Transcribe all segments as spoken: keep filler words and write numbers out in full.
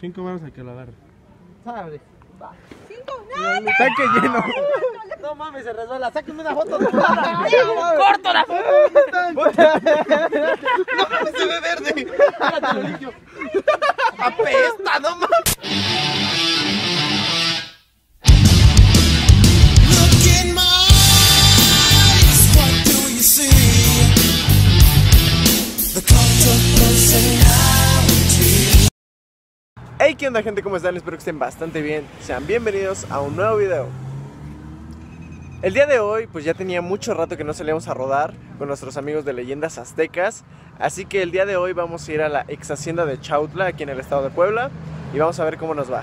Cinco varos a que lo agarre. Sale. Va. Cinco. No, no. Tanque lleno. No mames, se resbala. Sáquenme una foto. Corto la foto. No mames, se ve verde. Espérate, lo limpio. Apesta, no mames. Hey, ¿qué onda, gente? ¿Cómo están? Espero que estén bastante bien. Sean bienvenidos a un nuevo video. El día de hoy, pues ya tenía mucho rato que no salíamos a rodar con nuestros amigos de Leyendas Aztecas. Así que el día de hoy vamos a ir a la ex hacienda de Chautla, aquí en el estado de Puebla. Y vamos a ver cómo nos va.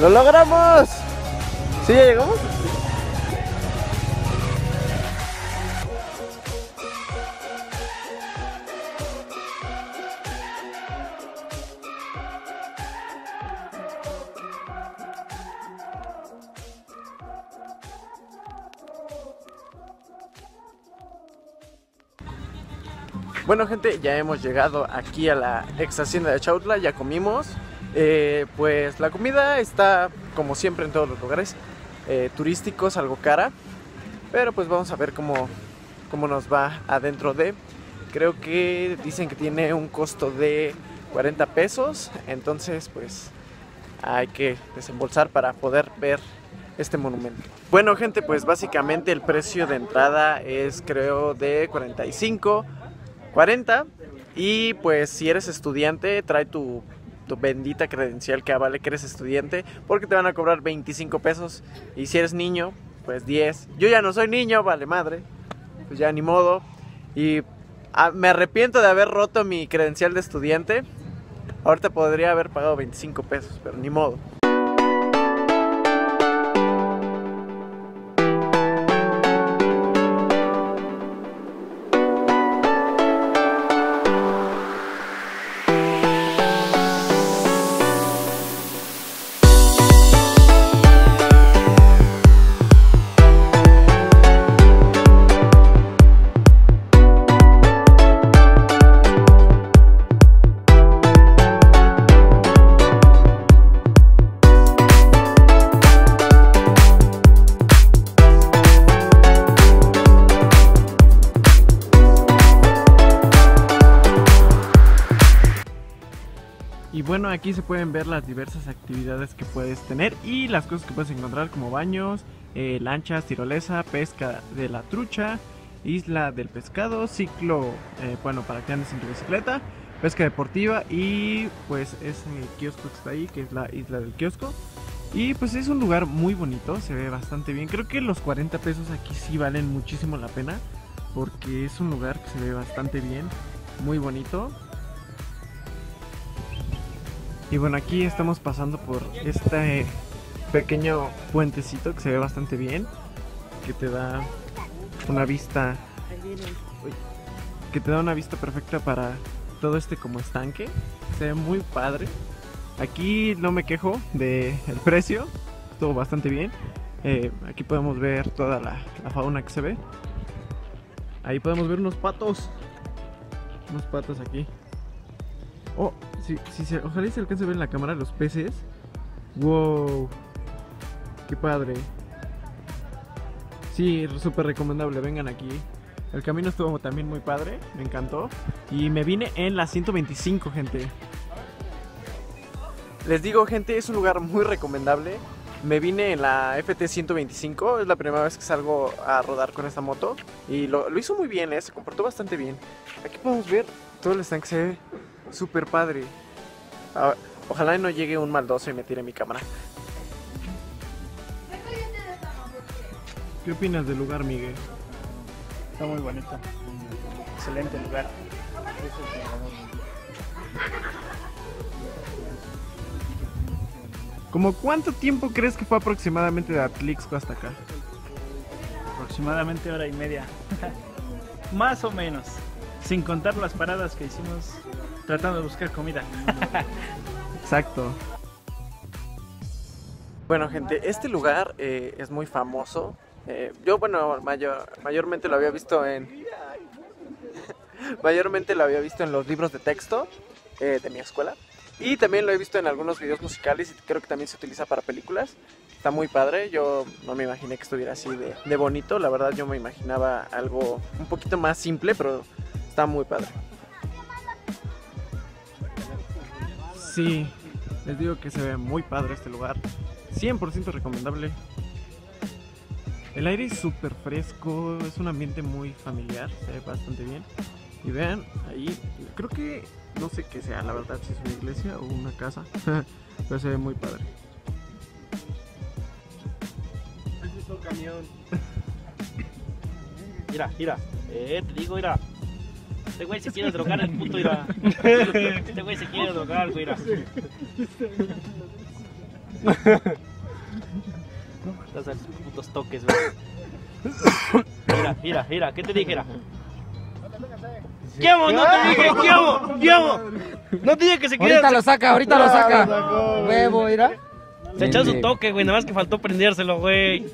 ¡Lo logramos! ¿Sí ya llegamos? Bueno, gente, ya hemos llegado aquí a la ex hacienda de Chautla, ya comimos. Eh, pues la comida está como siempre en todos los lugares eh, turísticos, algo cara, pero pues vamos a ver cómo, cómo nos va adentro de, creo que dicen que tiene un costo de cuarenta pesos, entonces pues hay que desembolsar para poder ver este monumento. Bueno, gente, pues básicamente el precio de entrada es, creo, de cuarenta y cinco, cuarenta, y pues si eres estudiante trae tu bendita credencial que avale que eres estudiante, porque te van a cobrar veinticinco pesos, y si eres niño pues diez. Yo ya no soy niño, vale madre, pues ya ni modo, y a, me arrepiento de haber roto mi credencial de estudiante. Ahorita podría haber pagado veinticinco pesos, pero ni modo. bueno, aquí se pueden ver las diversas actividades que puedes tener y las cosas que puedes encontrar, como baños, eh, lanchas, tirolesa, pesca de la trucha, isla del pescado, ciclo, eh, bueno, para que andes en tu bicicleta, pesca deportiva y pues ese kiosco que está ahí, que es la isla del kiosco. Y pues es un lugar muy bonito, se ve bastante bien. Creo que los cuarenta pesos aquí sí valen muchísimo la pena, porque es un lugar que se ve bastante bien, muy bonito. Y bueno, aquí estamos pasando por este pequeño puentecito que se ve bastante bien, que te da una vista que te da una vista perfecta para todo este como estanque. Se ve muy padre. Aquí no me quejo del precio, estuvo bastante bien. Eh, aquí podemos ver toda la, la fauna que se ve. Ahí podemos ver unos patos, unos patos aquí. Oh, si, si se, ojalá se alcance a ver en la cámara los peces. Wow, qué padre. Sí, súper recomendable, vengan aquí. El camino estuvo también muy padre, me encantó. Y me vine en la ciento veinticinco, gente. Les digo, gente, es un lugar muy recomendable. Me vine en la F T ciento veinticinco, es la primera vez que salgo a rodar con esta moto. Y lo, lo hizo muy bien, ¿eh? Se comportó bastante bien. Aquí podemos ver todo el estanque, se ve súper padre. Ah, ojalá no llegue un maldoso y me tire mi cámara. ¿Qué opinas del lugar, Miguel? Está muy bonito. Excelente lugar. ¿Cómo cuánto tiempo crees que fue aproximadamente de Atlixco hasta acá? Aproximadamente hora y media. Más o menos. Sin contar las paradas que hicimos tratando de buscar comida. Exacto. Bueno, gente, este lugar eh, es muy famoso. Eh, yo, bueno, mayor, mayormente lo había visto en... mayormente lo había visto en los libros de texto eh, de mi escuela. Y también lo he visto en algunos videos musicales y creo que también se utiliza para películas. Está muy padre, yo no me imaginé que estuviera así de, de bonito. La verdad yo me imaginaba algo un poquito más simple, pero está muy padre. Sí, les digo que se ve muy padre este lugar. cien por ciento recomendable. El aire es súper fresco, es un ambiente muy familiar, se ve bastante bien. Y vean, ahí creo que... no sé qué sea, la verdad, si es una iglesia o una casa, pero se ve muy padre. Ese es un camión. Mira, mira, eh, te digo, mira. Este güey se quiere drogar el puto, mira. Este güey se quiere drogar, mira. Estás a esos putos toques, güey. Mira, mira, mira, ¿qué te dijera? ¿Qué hago? No te dije, ¿qué hago? ¿Qué hago? No te dije que se quiera. Ahorita lo saca, ahorita lo saca. Huevo, mira. Se echó su toque, güey, nada más que faltó prendérselo, güey.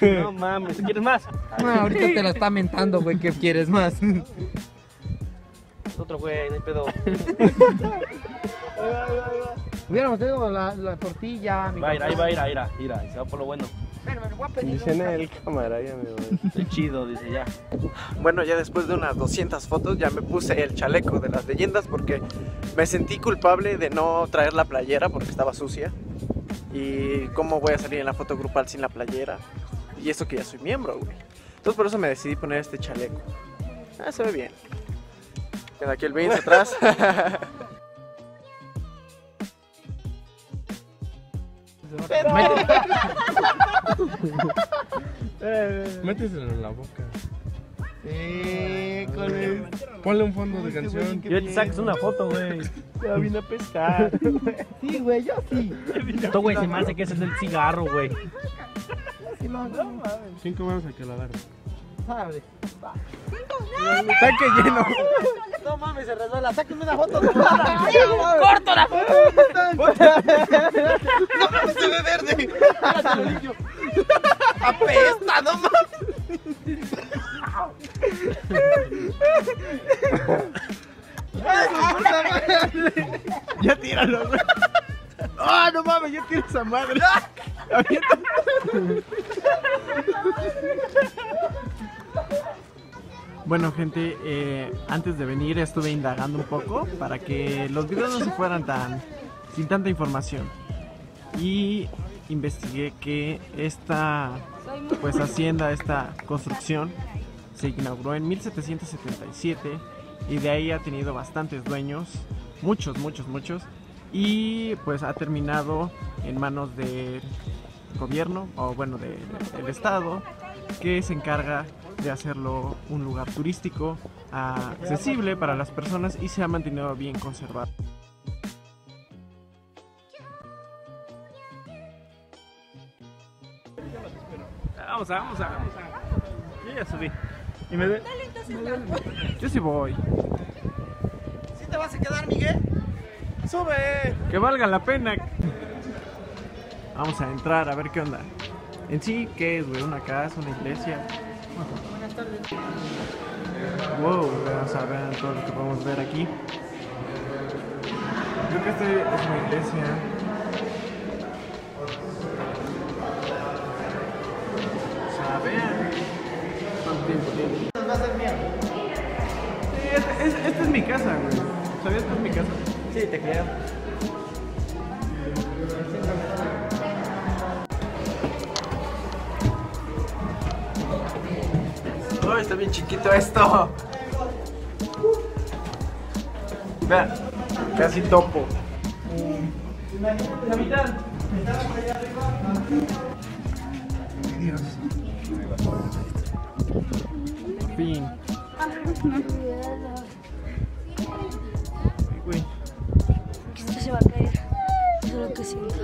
No mames, ¿quieres más? No, ahorita te lo está mentando, güey, ¿qué quieres más? Otro güey, no hay pedo. Hubiéramos tenido la, la tortilla, mi compadre. Ahí va, ahí va, ahí va, ahí va, se va por lo bueno. Dicen el cámara, ya me voy. Qué chido, dice ya. Bueno, ya después de unas doscientas fotos ya me puse el chaleco de las leyendas porque me sentí culpable de no traer la playera porque estaba sucia. Y cómo voy a salir en la foto grupal sin la playera. Y eso que ya soy miembro, güey. Entonces por eso me decidí poner este chaleco. Ah, se ve bien. Queda aquí el veinte atrás. Pero... méteselo en la boca. Eh, con el... ponle un fondo de canción. Yo te sacas una foto, güey. Ya vine a pescar. Sí, güey, yo sí. Esto, güey, se me hace que ese es el cigarro, güey. Cinco manos al que la agarre. Sabe. Tanque lleno. No mames, se resbala. Sáquenme una foto. Corto la foto. No mames, se ve verde. Apesta, no mames. Ya tíralo. Ah, no mames, ya tira esa madre. Bueno, gente, eh, antes de venir estuve indagando un poco para que los videos no se fueran tan sin tanta información, y investigué que esta pues hacienda, esta construcción se inauguró en mil setecientos setenta y siete y de ahí ha tenido bastantes dueños, muchos, muchos, muchos, y pues ha terminado en manos del gobierno, o bueno, de, de, del estado, que se encarga de hacerlo un lugar turístico accesible para las personas y se ha mantenido bien conservado. Vamos a, vamos a, vamos a. Yo ya subí. Y me, de... Dale, me de... Yo sí voy. ¿Sí te vas a quedar, Miguel? ¡Sube! Que valga la pena. Vamos a entrar a ver qué onda. En sí, ¿qué es, güey? ¿Una casa? ¿Una iglesia? Buenas tardes. Wow, vamos a ver todo lo que podemos ver aquí. Creo que esta es una iglesia. Vean. ¿Va a ser mía? Sí, esta este, este es mi casa, güey. ¿Sabías que es mi casa? Sí, te creo. Oh, está bien chiquito esto. Vean, casi topo. Imagínate, capitán. Estamos allá arriba. Dios. Fin. Esto se va a caer. Eso es lo que siento.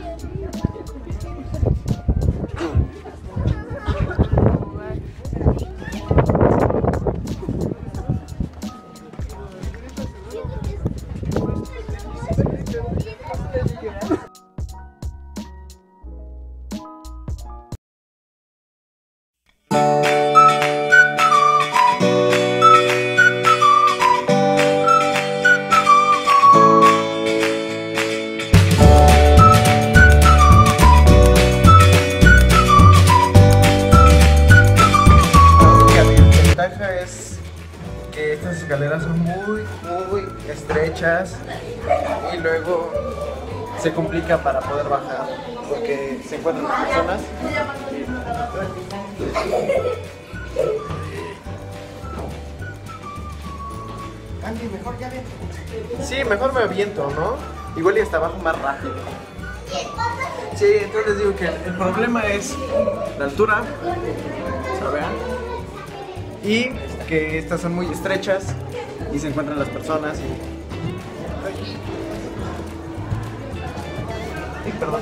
Estas escaleras son muy, muy estrechas y luego se complica para poder bajar porque se encuentran las personas. Andy, mejor ya vete. Sí, mejor me aviento, ¿no? Igual y hasta abajo más rápido. Sí, entonces digo que el problema es la altura, ¿saben? Y que estas son muy estrechas y se encuentran las personas. Y, y perdón,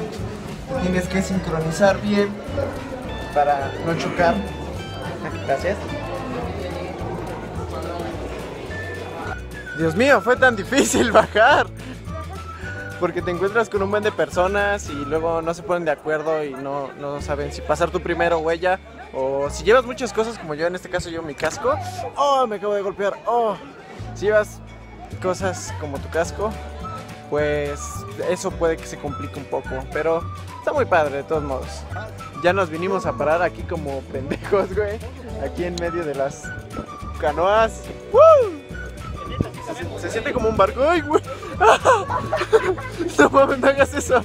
tienes que sincronizar bien para no chocar. Gracias. Dios mío, fue tan difícil bajar. Porque te encuentras con un buen de personas y luego no se ponen de acuerdo y no, no saben si pasar tú primero o ella. O si llevas muchas cosas, como yo, en este caso yo mi casco. ¡Oh, me acabo de golpear! ¡Oh! Si llevas cosas como tu casco, pues eso puede que se complique un poco. Pero está muy padre, de todos modos. Ya nos vinimos a parar aquí como pendejos, güey. Aquí en medio de las canoas. ¡Woo! Se, se siente como un barco. ¡Ay, güey! ¡Ah! No mames, no hagas eso.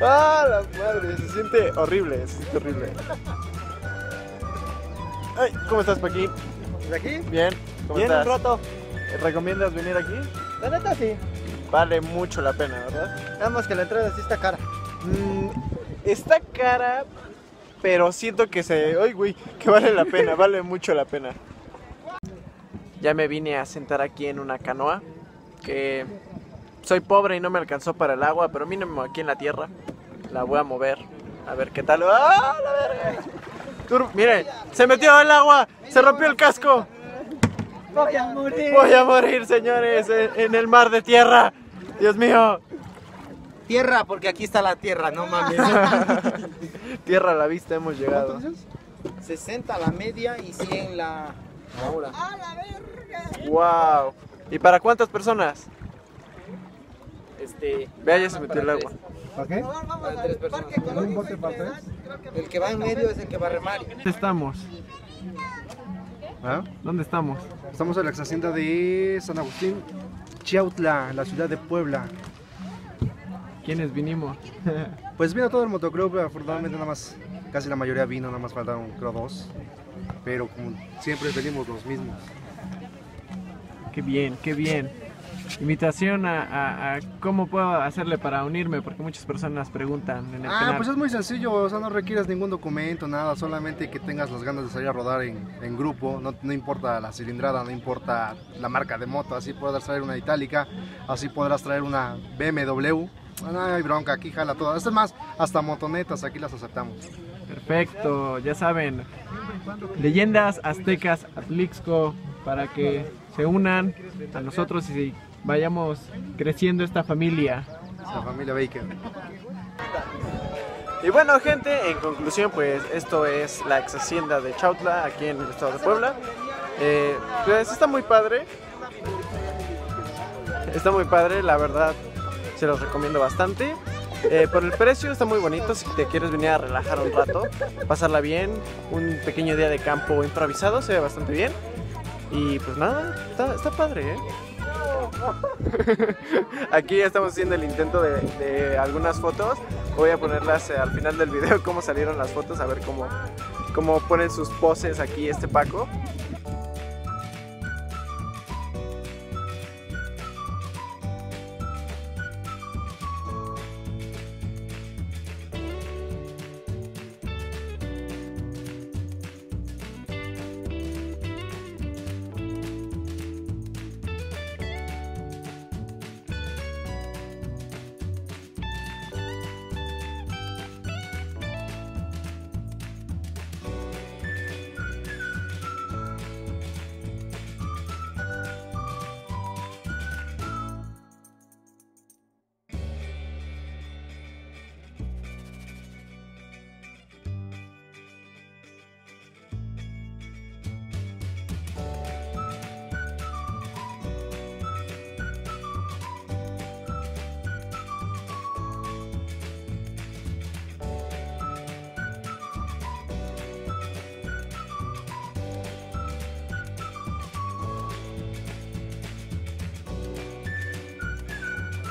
¡Ah, la madre! Se siente horrible, se siente horrible. Ay, ¿cómo estás, Paqui? ¿De aquí? Bien, ¿cómo Bien, estás? Bien, un rato. ¿Recomiendas venir aquí? La neta sí. Vale mucho la pena, ¿verdad? Nada más que la entrada sí está cara. Mm, está cara, pero siento que se... ¡Ay, güey! Que vale la pena, vale mucho la pena. Ya me vine a sentar aquí en una canoa, que soy pobre y no me alcanzó para el agua, pero mínimo aquí en la tierra. La voy a mover, a ver qué tal. ¡Ah, la verga! Tur Miren, se metió al agua, se rompió el casco. Voy a morir. Voy a morir, señores, en, en el mar de tierra. Dios mío. Tierra, porque aquí está la tierra, no mames. Tierra a la vista hemos llegado. sesenta la media y cien la hora. ¡A la verga! ¡Wow! ¿Y para cuántas personas? Este, Vea, ya se metió el agua. ¿Para qué? Para tres personas. ¿Un bote para tres? El que va en medio es el que va a remar. Estamos ¿Ah? ¿Dónde estamos? Estamos en la ex hacienda de San Agustín, Chautla, en la ciudad de Puebla. ¿Quiénes vinimos? Pues vino todo el motoclub, afortunadamente nada más, casi la mayoría vino, nada más faltaron creo dos. Pero como siempre venimos los mismos. Qué bien, qué bien. Invitación a, a, a cómo puedo hacerle para unirme, porque muchas personas preguntan en el Ah, canal. Pues es muy sencillo, o sea, no requieres ningún documento, nada, solamente que tengas las ganas de salir a rodar en, en grupo, no, no importa la cilindrada, no importa la marca de moto, así podrás traer una itálica, así podrás traer una B M W, no hay bronca, aquí jala todo, es más, hasta motonetas aquí las aceptamos. Perfecto, ya saben, Leyendas Aztecas, Atlixco, para que se unan a nosotros y vayamos creciendo esta familia. La familia Baker. Y bueno, gente, en conclusión, pues esto es la ex hacienda de Chautla, aquí en el estado de Puebla. Eh, pues está muy padre. Está muy padre, la verdad, se los recomiendo bastante. Eh, por el precio está muy bonito, si te quieres venir a relajar un rato, pasarla bien, un pequeño día de campo improvisado, se ve bastante bien. Y pues nada, está, está padre, ¿eh? Aquí ya estamos haciendo el intento de, de algunas fotos. Voy a ponerlas al final del video, cómo salieron las fotos, a ver cómo, cómo ponen sus poses aquí este Paco.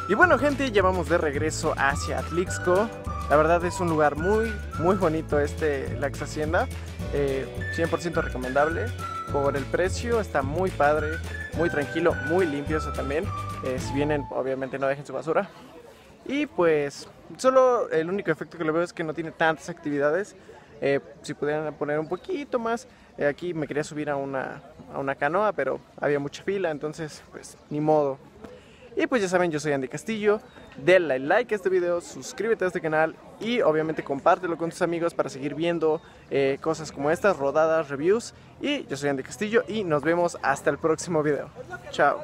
Y bueno, gente, ya vamos de regreso hacia Atlixco. La verdad es un lugar muy, muy bonito este, la ex hacienda. Eh, cien por ciento recomendable. Por el precio está muy padre, muy tranquilo, muy limpio eso también. Eh, si vienen, obviamente no dejen su basura. Y pues, solo el único efecto que lo veo es que no tiene tantas actividades. Eh, si pudieran poner un poquito más. Eh, aquí me quería subir a una, a una canoa, pero había mucha fila, entonces pues ni modo. Y pues ya saben, yo soy Andy Castillo, denle like a este video, suscríbete a este canal y obviamente compártelo con tus amigos para seguir viendo eh, cosas como estas, rodadas, reviews. Y yo soy Andy Castillo y nos vemos hasta el próximo video. Chao.